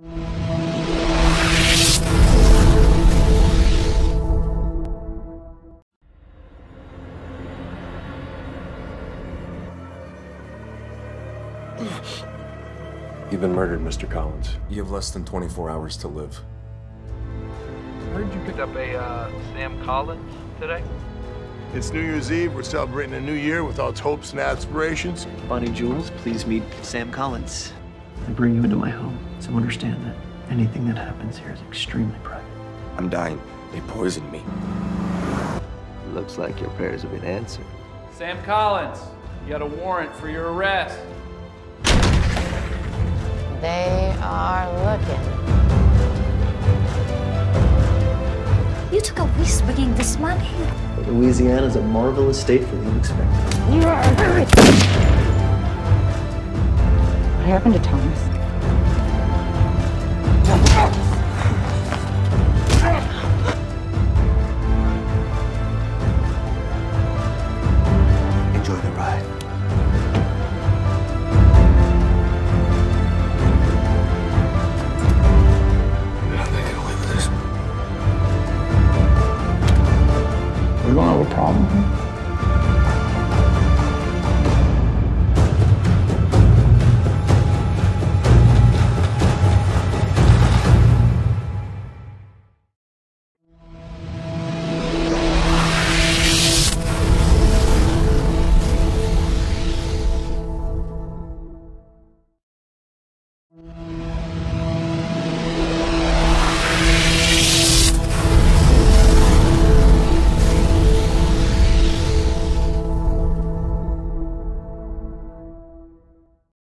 You've been murdered, Mr. Collins. You have less than 24 hours to live. I heard you picked up a Sam Collins today? It's New Year's Eve. We're celebrating a new year with all its hopes and aspirations. Bonnie Jules, please meet Sam Collins. I bring you into my home, so understand that anything that happens here is extremely private. I'm dying. They poisoned me. Looks like your prayers have been answered. Sam Collins, you got a warrant for your arrest. They are looking. You took a risk bringing this money. Louisiana is a marvelous state for the unexpected. You are. What happened to Thomas?